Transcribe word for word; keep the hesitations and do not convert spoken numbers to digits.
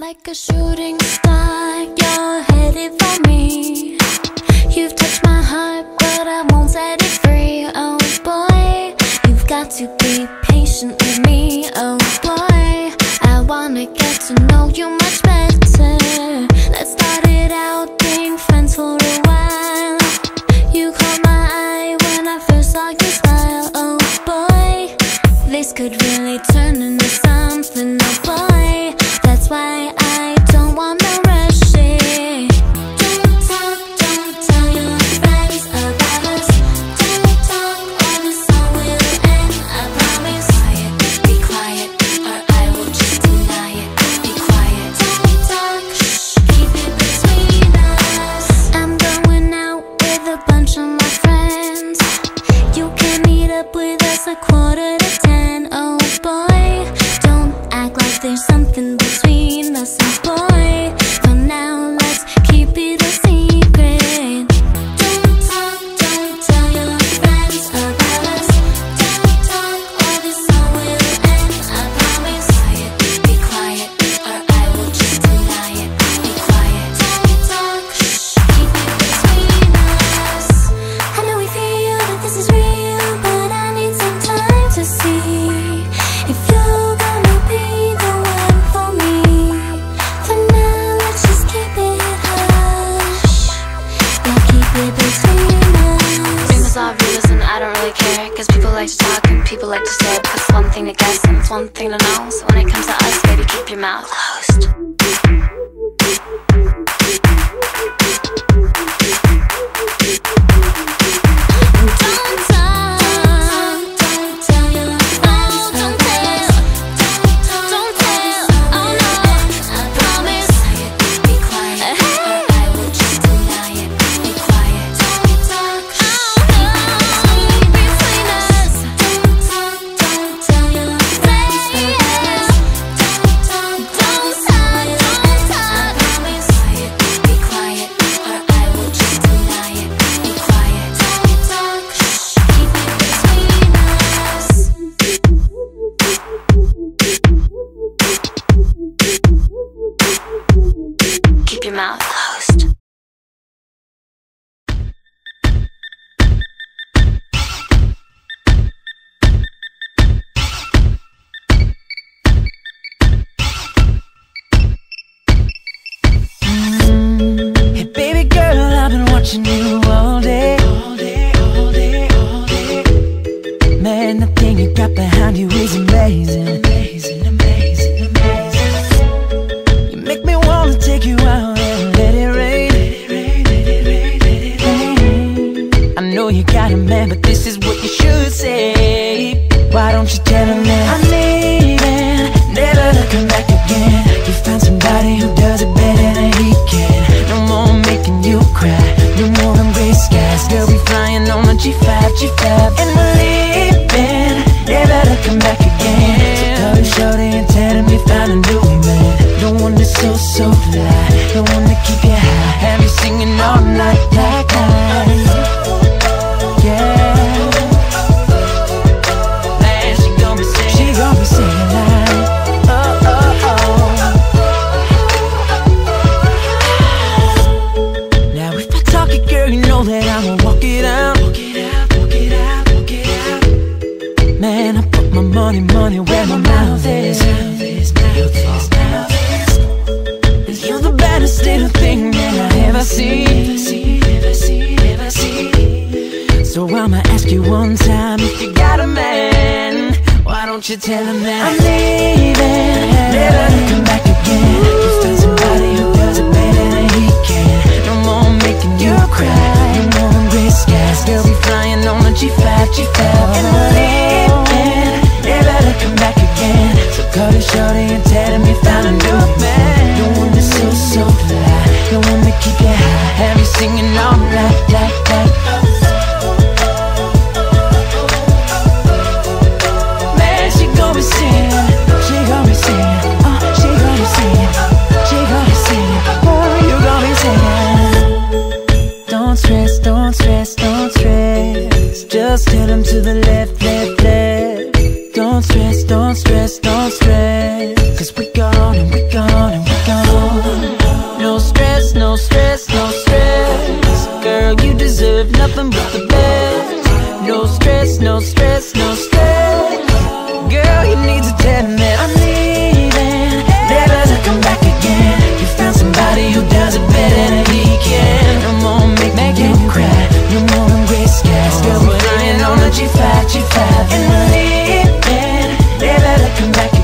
Like a shooting star, you're headed for me. You've touched my heart, but I won't set it free. Oh boy, you've got to be patient with me. Oh boy, I wanna get to know you much better. Let's start it out, being friends for a while. You caught my eye when I first saw you smile. Oh boy, this could really turn into something. Oh boy, that's why I don't wanna rush it. Don't talk, don't tell your friends about us. Don't talk or this all will end, I promise. Quiet, be quiet, or I will just deny it. Be quiet, don't talk, shh, keep it between us. I'm going out with a bunch of my friends. You can meet up with us a quarter to ten. Oh boy, don't act like there's something between. Boy, for now let's keep it a secret. Don't talk, don't tell your friends about us. Don't talk or this all will end, I promise. Quiet, be quiet, or I will just deny it. Be quiet, don't talk, shh, keep it between us. I know we feel that this is real, but I need some time to see if you're gonna be the one for me. Cause people like to talk and people like to stare, but it's one thing to guess and it's one thing to know. So when it comes to us, baby, keep your mouth closed. Mouth closed. Hey baby girl, I've been watching you all day, all day, all day, all day. Man, the thing you got behind you is amazing, amazing, amazing, amazing. You make me wanna take you out. You got a man, but this is what you should say. Why don't you tell him that I'm leaving, never looking back again. You found somebody who does it better than he can. No more making you cry, no more them gray skies. Girl, we flying on a G five, G five. And we're leaving, never looking back again. So call him shorty and tell him you found a new man. The one that's so, so fly, the one that keep you high. Have you singing all night like that? Money, money, where my mouth is. Now this, now this, now this. And you're the no stress, no stress. Girl, you need to tell me I'm leaving, never to come back again. You found somebody who does it better than he can. No more make, make you cry, no more embrace gas. Girl, we're running on a G five, G five. And we're leaving, never to come back again.